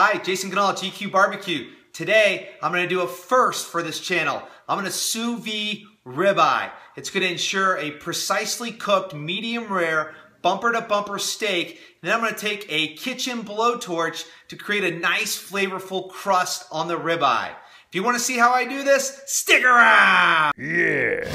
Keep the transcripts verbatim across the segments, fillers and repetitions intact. Hi, Jason Ganahl, G Q B B Q. Today, I'm gonna do a first for this channel. I'm gonna sous vide ribeye. It's gonna ensure a precisely cooked, medium rare, bumper to bumper steak. And then I'm gonna take a kitchen blowtorch to create a nice, flavorful crust on the ribeye. If you wanna see how I do this, stick around! Yeah!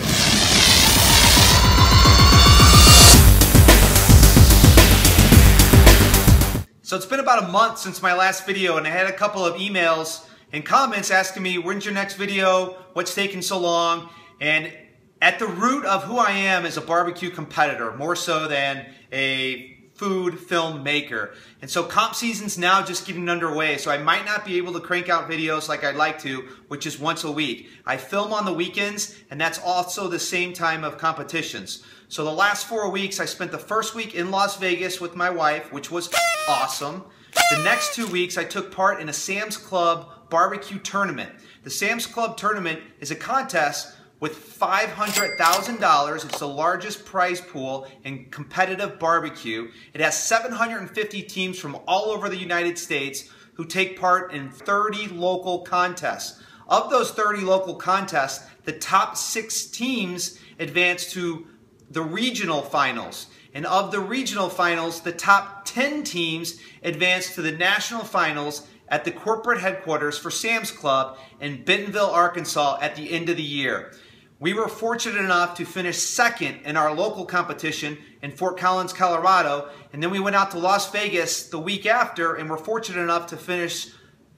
So it's been about a month since my last video, and I had a couple of emails and comments asking me, when's your next video? What's taking so long? And at the root of who I am is a barbecue competitor, more so than a food filmmaker. And so comp season's now just getting underway, so I might not be able to crank out videos like I'd like to, which is once a week. I film on the weekends, and that's also the same time of competitions. So the last four weeks, I spent the first week in Las Vegas with my wife, which was awesome. The next two weeks, I took part in a Sam's Club barbecue tournament. The Sam's Club tournament is a contest with five hundred thousand dollars. It's the largest prize pool in competitive barbecue. It has seven hundred fifty teams from all over the United States who take part in thirty local contests. Of those thirty local contests, the top six teams advance to the regional finals. And of the regional finals, the top ten teams advanced to the national finals at the corporate headquarters for Sam's Club in Bentonville, Arkansas at the end of the year. We were fortunate enough to finish second in our local competition in Fort Collins, Colorado, and then we went out to Las Vegas the week after and were fortunate enough to finish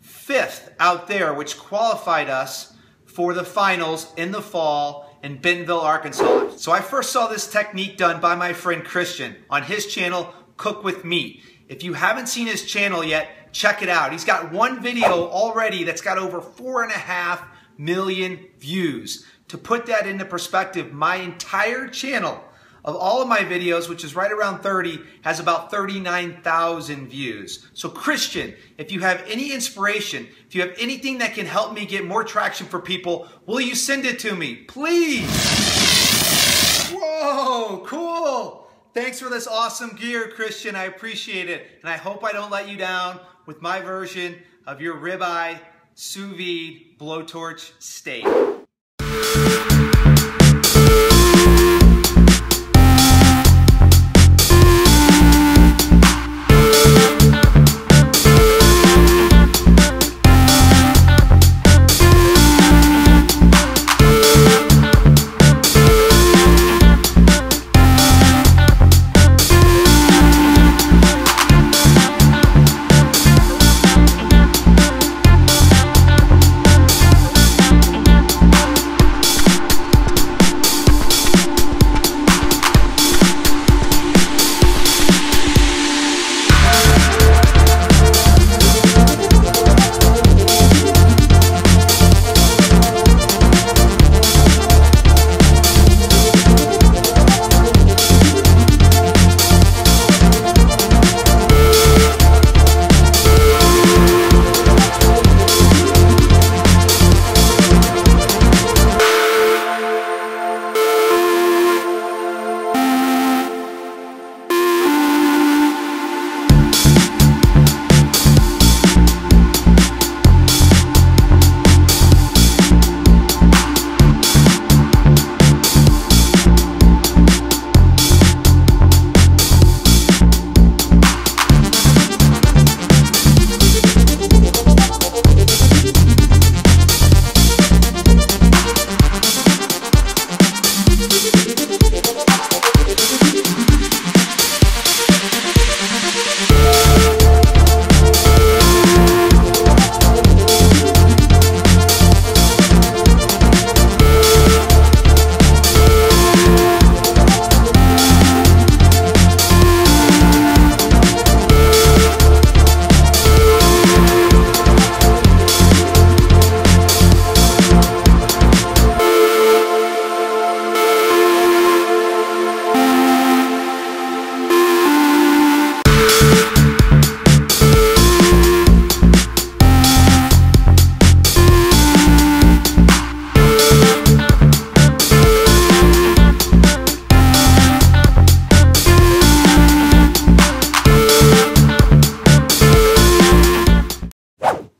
fifth out there, which qualified us for the finals in the fall in Bentonville, Arkansas. So I first saw this technique done by my friend Christian on his channel, Cook With Meat. If you haven't seen his channel yet, check it out. He's got one video already that's got over four and a half million views. To put that into perspective, my entire channel of all of my videos, which is right around thirty, has about thirty-nine thousand views. So Christian, if you have any inspiration, if you have anything that can help me get more traction for people, will you send it to me, please? Whoa, cool. Thanks for this awesome gear, Christian. I appreciate it. And I hope I don't let you down with my version of your ribeye sous vide blowtorch steak.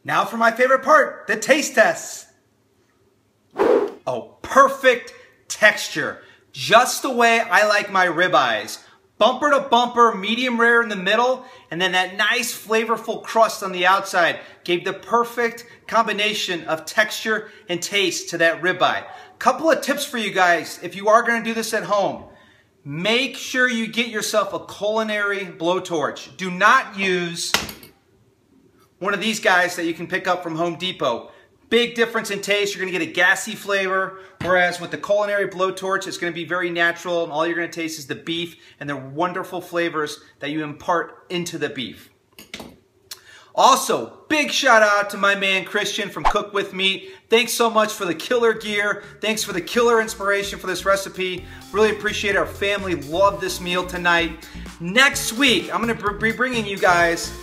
Now for my favorite part, the taste tests. Oh, perfect texture. Just the way I like my ribeyes. Bumper to bumper, medium rare in the middle, and then that nice flavorful crust on the outside gave the perfect combination of texture and taste to that ribeye. Couple of tips for you guys if you are gonna do this at home. Make sure you get yourself a culinary blowtorch. Do not use one of these guys that you can pick up from Home Depot. Big difference in taste. You're going to get a gassy flavor, whereas with the culinary blowtorch, it's going to be very natural, and all you're going to taste is the beef and the wonderful flavors that you impart into the beef. Also, big shout out to my man Christian from Cook With Meat. Thanks so much for the killer gear. Thanks for the killer inspiration for this recipe. Really appreciate our family. Love this meal tonight. Next week, I'm going to be bringing you guys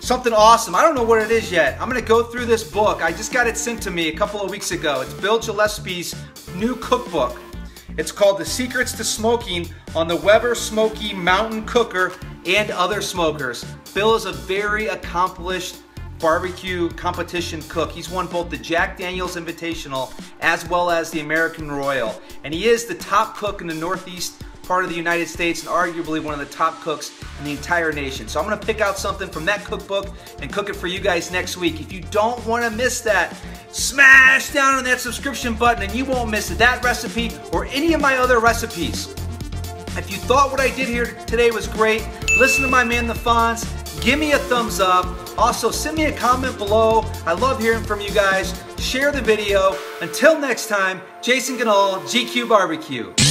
something awesome. I don't know what it is yet. I'm going to go through this book. I just got it sent to me a couple of weeks ago. It's Bill Gillespie's new cookbook. It's called The Secrets to Smoking on the Weber Smoky Mountain Cooker and Other Smokers. Bill is a very accomplished barbecue competition cook. He's won both the Jack Daniels Invitational as well as the American Royal. And he is the top cook in the Northeast part of the United States and arguably one of the top cooks in the entire nation. So I'm gonna pick out something from that cookbook and cook it for you guys next week. If you don't wanna miss that, smash down on that subscription button and you won't miss that recipe or any of my other recipes. If you thought what I did here today was great, listen to my man The Fonz, give me a thumbs up. Also, send me a comment below. I love hearing from you guys. Share the video. Until next time, Jason Ganahl, G Q B B Q.